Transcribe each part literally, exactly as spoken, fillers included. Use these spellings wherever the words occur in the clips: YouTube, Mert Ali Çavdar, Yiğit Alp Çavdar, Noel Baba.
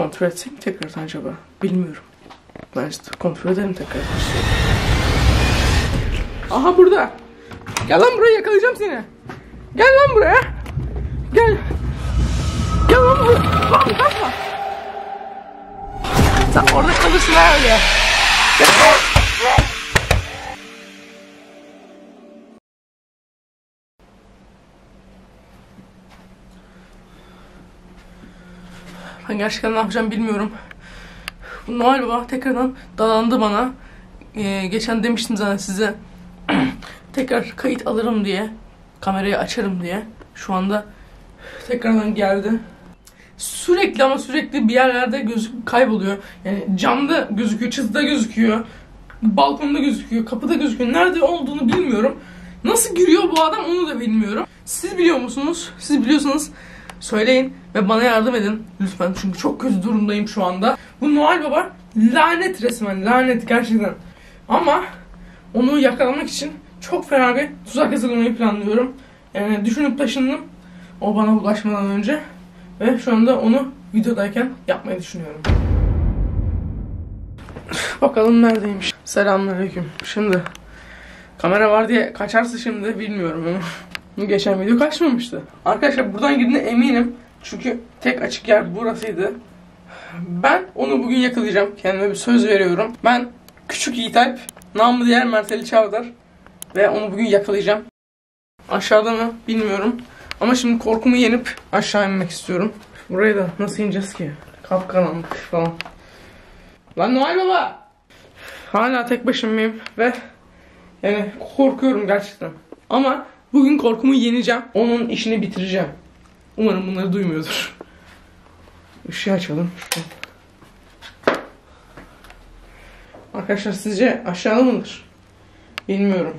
Kontrol etsek mi tekrar acaba? Bilmiyorum. Ben işte kontrol edelim tekrar. Aha burada. Gel lan buraya, yakalayacağım seni. Gel lan buraya. Gel. Gel lan buraya. Lan kaçma. Sen orada kalırsın ha öyle. Gel. Ben gerçekten ne yapacağım bilmiyorum. Noel Baba tekrardan dalandı bana. Ee, geçen demiştim zaten size. Tekrar kayıt alırım diye. Kamerayı açarım diye. Şu anda tekrardan geldi. Sürekli ama sürekli bir yerlerde gözük kayboluyor. Yani camda gözüküyor, çatıda gözüküyor. Balkonda gözüküyor, kapıda gözüküyor. Nerede olduğunu bilmiyorum. Nasıl giriyor bu adam onu da bilmiyorum. Siz biliyor musunuz? Siz biliyorsanız söyleyin ve bana yardım edin lütfen, çünkü çok kötü durumdayım şu anda. Bu Noel Baba lanet, resmen lanet gerçekten. Ama onu yakalamak için çok fena bir tuzak hazırlamayı planlıyorum. Yani düşünüp taşındım o bana ulaşmadan önce. Ve şu anda onu videodayken yapmayı düşünüyorum. Bakalım neredeymiş. Selamünaleyküm. Şimdi kamera var diye kaçarsa şimdi bilmiyorum ama. Geçen video kaçmamıştı. Arkadaşlar buradan girdiğine eminim. Çünkü tek açık yer burasıydı. Ben onu bugün yakalayacağım. Kendime bir söz veriyorum. Ben küçük Yiğit Alp, namı diğer Mert Ali Çavdar. Ve onu bugün yakalayacağım. Aşağıda mı bilmiyorum. Ama şimdi korkumu yenip aşağı inmek istiyorum. Buraya da nasıl ineceğiz ki? Kapkaranlık falan. Lan Noel Baba! Hala tek başımayım ve yani korkuyorum gerçekten. Ama bugün korkumu yeneceğim. Onun işini bitireceğim. Umarım bunları duymuyordur. Işığı açalım. Arkadaşlar sizce aşağıda mıdır? Bilmiyorum.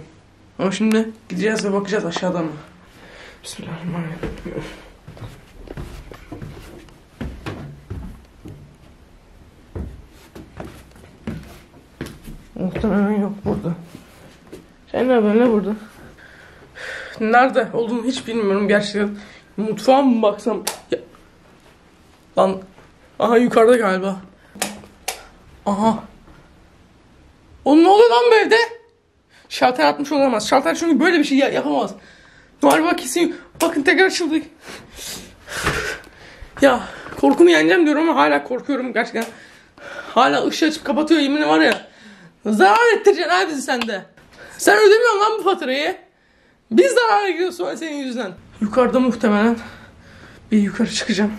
Ama şimdi gideceğiz ve bakacağız aşağıda mı? Bismillahirrahmanirrahim. Muhtemelen yok burada. Sen ne böyle burada? Nerede olduğunu hiç bilmiyorum gerçekten. Mutfağa mı baksam? Ya. Lan. Aha yukarıda galiba. Aha. Onun ne oluyor lan bu evde? Şalter atmış olamaz. Şalter çünkü böyle bir şey yapamaz. Noel Baba kesin. Bakın tekrar açıldık. Ya korkumu yeneceğim diyorum ama hala korkuyorum gerçekten. Hala ışığı açıp kapatıyor, yemin var ya. Zarar ettireceksin abi bizi sen de. Sen ödemiyorsun lan bu faturayı. Biz zarara giriyoruz sonra senin yüzünden. Yukarıda muhtemelen bir yukarı çıkacağım.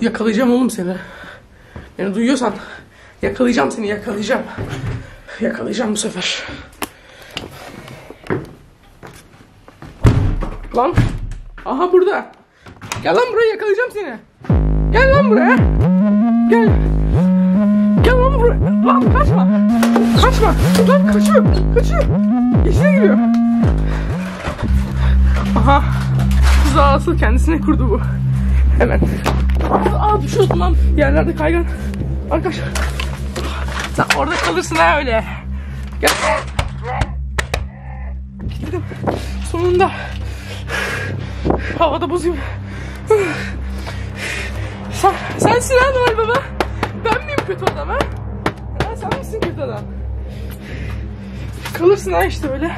Yakalayacağım oğlum seni. Beni duyuyorsan yakalayacağım seni, yakalayacağım. Yakalayacağım bu sefer. Lan. Aha burada. Gel lan buraya, yakalayacağım seni. Gel lan buraya. Gel. Gel lan buraya. Lan kaçma. Kaçma. Lan kaçıyor. Kaçıyor. İçine giriyor. Aha. Tuzağı asıl kendisine kurdu bu. Hemen. Aa düşüyorsun lan. Yerlerde kaygan. Arkadaşlar. Sen orada kalırsın ha öyle. Gel. Gittim. Sonunda. Havada bozayım. Sen, sensin ha Noel Baba. Ben miyim kötü adam ha? Ha sen misin kötü adam? Kalırsın ha işte öyle.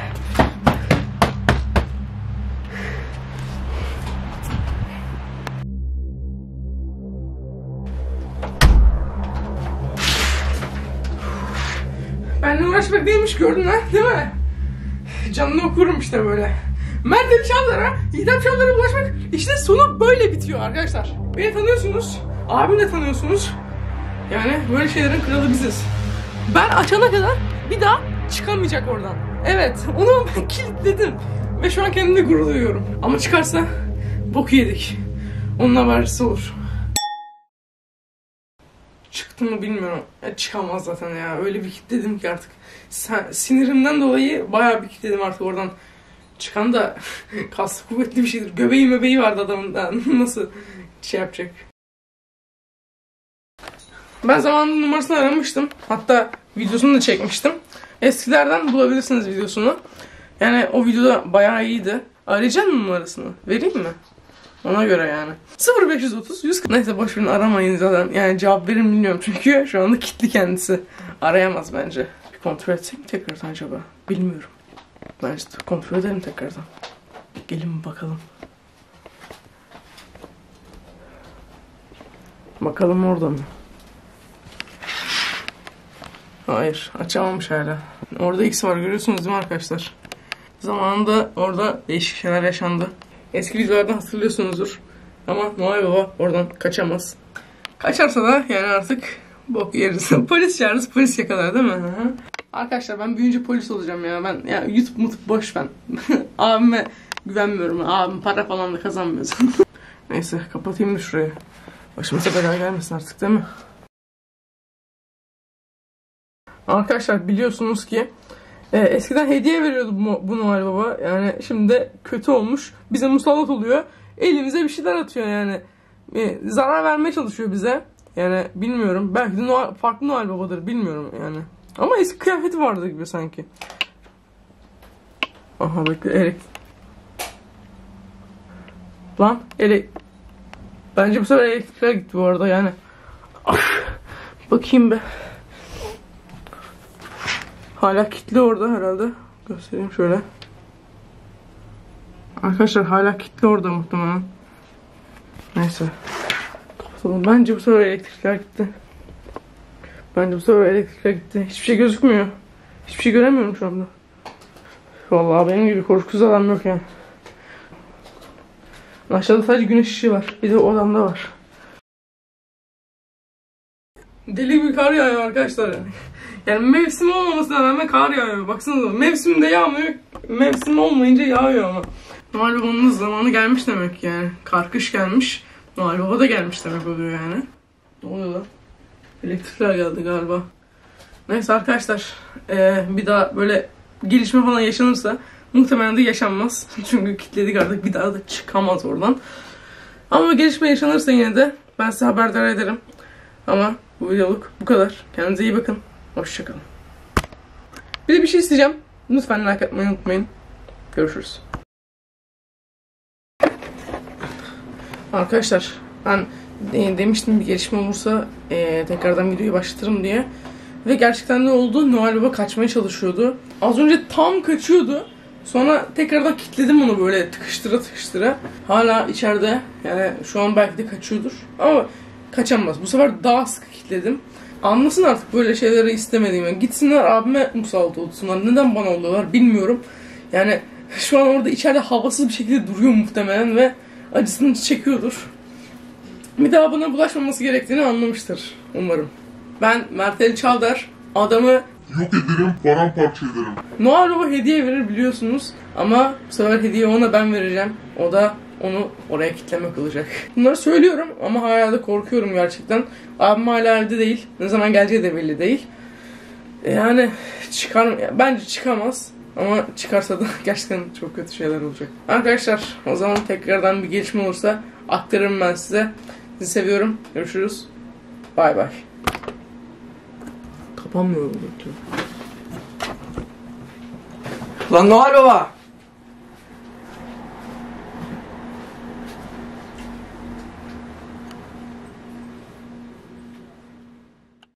Benimle uğraşmak değilmiş, gördün ha değil mi? Canını okurum işte böyle. Mert Ali Çavdar'a, Yiğit Alp Çavdar'a bulaşmak işte sonu böyle bitiyor arkadaşlar. Beni tanıyorsunuz, abimi de tanıyorsunuz. Yani böyle şeylerin kralı biziz. Ben açana kadar bir daha çıkamayacak oradan. Evet, onu ben kilitledim. Ve şu an kendimle gurur duyuyorum. Ama çıkarsa boku yedik. Onun habercisi olur. Çıktı mı bilmiyorum. Ya çıkamaz zaten ya. Öyle bir kilitledim ki artık. Sinirimden dolayı bayağı bir kilitledim artık oradan. Çıkan da kaslı kuvvetli bir şeydir. Göbeği möbeği vardı adamın da. Nasıl şey yapacak? Ben zamanında numarasını aramıştım. Hatta videosunu da çekmiştim. Eskilerden bulabilirsiniz videosunu. Yani o videoda bayağı iyiydi. Arayacaksın mı numarasını? Vereyim mi? Ona göre yani. sıfır beş yüz otuz yüz kırk. Neyse boşverin, aramayın zaten. Yani cevap verin bilmiyorum çünkü şu anda kilitli kendisi. Arayamaz bence. Bir kontrol etsek mi tekrardan acaba? Bilmiyorum. Bence kontrol edelim tekrardan. Gelin bakalım. Bakalım orada mı? Hayır, açamamış hala. Orada X var, görüyorsunuz değil mi arkadaşlar? Zamanında orada değişik şeyler yaşandı. Eski videolardan hatırlıyorsunuzdur. Ama Noel Baba oradan kaçamaz. Kaçarsa da yani artık bok yeriz. Polis çağırırız, polis yakalar değil mi? Hı-hı. Arkadaşlar ben büyüyünce polis olacağım ya. Ben ya YouTube mutup boş ben. Abime güvenmiyorum. Abim para falan da kazanmıyor. Neyse kapatayım da şurayı. Başımıza bela gelmesin artık değil mi? Arkadaşlar biliyorsunuz ki e, eskiden hediye veriyordu bu, bu Noel Baba. Yani şimdi de kötü olmuş. Bize musallat oluyor. Elimize bir şeyler atıyor yani. E, zarar vermeye çalışıyor bize. Yani bilmiyorum. Belki de Noel, farklı Noel Babadır. Bilmiyorum yani. Ama eski kıyafeti vardı gibi sanki. Aha bekle Erik. Lan Erik. Bence bu sefer elektrikler gitti bu arada yani. Of, bakayım be. Hala kilitli orada herhalde. Göstereyim şöyle. Arkadaşlar hala kilitli orada muhtemelen. Neyse. Kapatalım. Bence bu sefer elektrikler gitti. Bence bu sefer elektrikler gitti. Hiçbir şey gözükmüyor. Hiçbir şey göremiyorum şu anda. Vallahi benim gibi korkusuz adam yok yani. Aşağıda sadece güneş ışığı var. Bir de o odamda var. Deli gibi kar yağıyor arkadaşlar. Yani mevsim olmamasına rağmen kar yağıyor. Baksanıza mevsimde yağmıyor. Mevsim olmayınca yağıyor ama. Noel Baba'nın zamanı gelmiş demek yani. Karkış gelmiş. Noel Baba da gelmiş demek oluyor yani. Ne oluyor lan? Elektrikler geldi galiba. Neyse arkadaşlar. Ee, bir daha böyle gelişme falan yaşanırsa... Muhtemelen de yaşanmaz. Çünkü kilitledik artık. Bir daha da çıkamaz oradan. Ama gelişme yaşanırsa yine de ben size haberdar ederim. Ama bu videoluk bu kadar. Kendinize iyi bakın. Hoşçakalın. Bir de bir şey isteyeceğim. Lütfen like atmayı unutmayın. Görüşürüz. Arkadaşlar ben demiştim bir gelişme olursa e, tekrardan videoyu başlatırım diye. Ve gerçekten ne oldu? Noel Baba kaçmaya çalışıyordu. Az önce tam kaçıyordu. Sonra tekrardan kilitledim onu böyle tıkıştıra tıkıştıra. Hala içeride yani şu an belki de kaçıyordur ama kaçamaz. Bu sefer daha sıkı kilitledim. Anlasın artık böyle şeyleri istemediğimi. Yani gitsinler abime musallat olsunlar. Neden bana oluyorlar bilmiyorum. Yani şu an orada içeride havasız bir şekilde duruyor muhtemelen ve acısını çekiyordur. Bir daha bana bulaşmaması gerektiğini anlamıştır umarım. Ben Mert Ali Çavdar adamı... Yok ederim, paramparça ederim. Noel Baba hediye verir biliyorsunuz. Ama bu sefer hediye ona ben vereceğim. O da onu oraya kitlemek olacak. Bunları söylüyorum ama hala da korkuyorum gerçekten. Abim hala evde değil. Ne zaman geleceği de belli değil. Yani çıkar, bence çıkamaz. Ama çıkarsa da gerçekten çok kötü şeyler olacak. Arkadaşlar o zaman tekrardan bir gelişme olursa aktarırım ben size. Sizi seviyorum. Görüşürüz. Bay bay. Yapamıyorum. Lan Noel Baba!